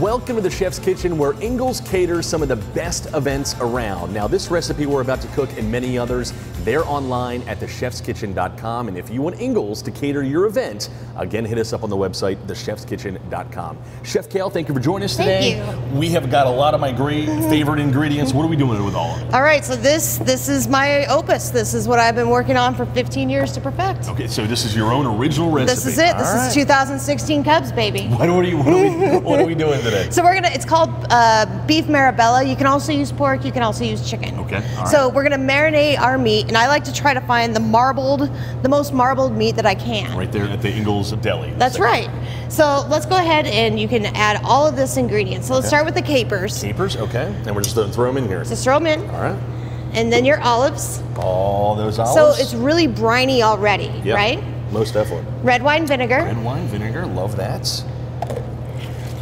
Welcome to the Chef's Kitchen, where Ingles caters some of the best events around. Now, this recipe we're about to cook and many others, they're online at thechefskitchen.com. And if you want Ingles to cater your event, again, hit us up on the website, thechefskitchen.com. Chef Kail, thank you for joining us today. Thank you. We have got a lot of my great favorite ingredients. What are we doing with all of it? All right, so this is my opus. This is what I've been working on for 15 years to perfect. Okay, so this is your own original recipe. This is it. This is 2016 Cubs, baby. What are we doing today? So it's called beef marabella. You can also use pork. You can also use chicken. Okay. All so right. We're gonna marinate our meat, and I like to try to find the most marbled meat that I can. Right there at the Ingles Deli. That's right. So let's go ahead and you can add all of this ingredients. So let's start with the capers. Capers, okay. And we're just gonna throw them in here. Just throw them in. All right. And then your olives. All those olives. So it's really briny already, right? Most definitely. Red wine vinegar. Red wine vinegar, love that.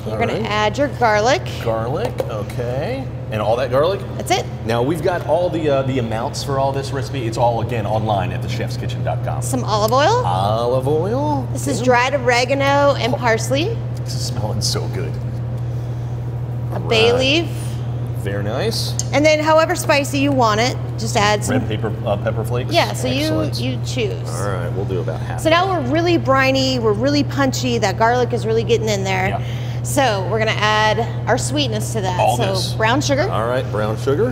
You're gonna add your garlic. Garlic, okay. And all that garlic? That's it. Now we've got all the amounts for all this recipe. It's all, again, online at thechefskitchen.com. Some olive oil. Olive oil. This is dried oregano and parsley. This is smelling so good. A bay leaf. Very nice. And then however spicy you want it, just add some. Red pepper flakes? Yeah, so you choose. All right, we'll do about half. So now we're really briny, we're really punchy, that garlic is really getting in there. Yeah. So we're gonna add our sweetness to that. Brown sugar. All right, brown sugar.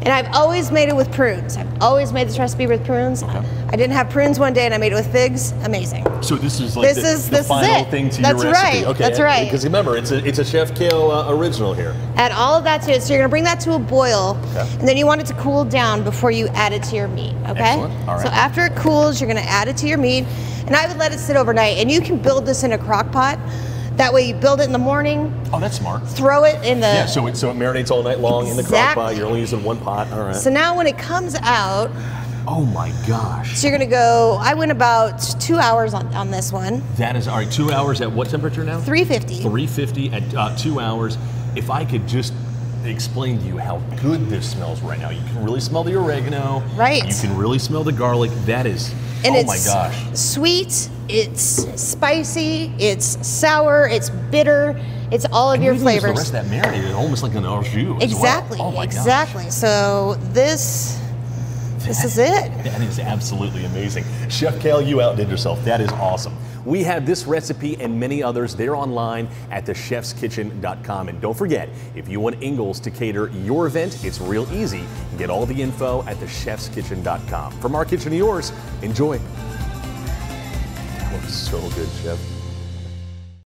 And I've always made it with prunes. I've always made this recipe with prunes. Okay. I didn't have prunes one day and I made it with figs. Amazing. So this is like the final thing to your recipe. Right. Okay. That's right. Because remember, it's a Chef Kail original here. Add all of that to it. So you're gonna bring that to a boil, and then you want it to cool down before you add it to your meat. Okay. Excellent. All right. So after it cools, you're gonna add it to your meat, and I would let it sit overnight. And you can build this in a crock pot. That way you build it in the morning. Oh, that's smart. Throw it in the... Yeah, so it marinates all night long in the crock pot. You're only using one pot, all right. So now when it comes out... Oh my gosh. So you're gonna go, I went about 2 hours on this one. That is, all right, 2 hours at what temperature now? 350. 350 at 2 hours. If I could just explain to you how good this smells right now. You can really smell the oregano. Right. You can really smell the garlic. That is... And oh my gosh. It's sweet, it's spicy, it's sour, it's bitter, it's all of your flavors. The rest of that marinated, almost like an au jus. Exactly, oh my gosh. So this is it. That is absolutely amazing. Chef Kail, you outdid yourself. That is awesome. We have this recipe and many others. They're online at thechefskitchen.com. And don't forget, if you want Ingles to cater your event, it's real easy. Get all the info at thechefskitchen.com. From our kitchen to yours, enjoy. That looks so good, Chef.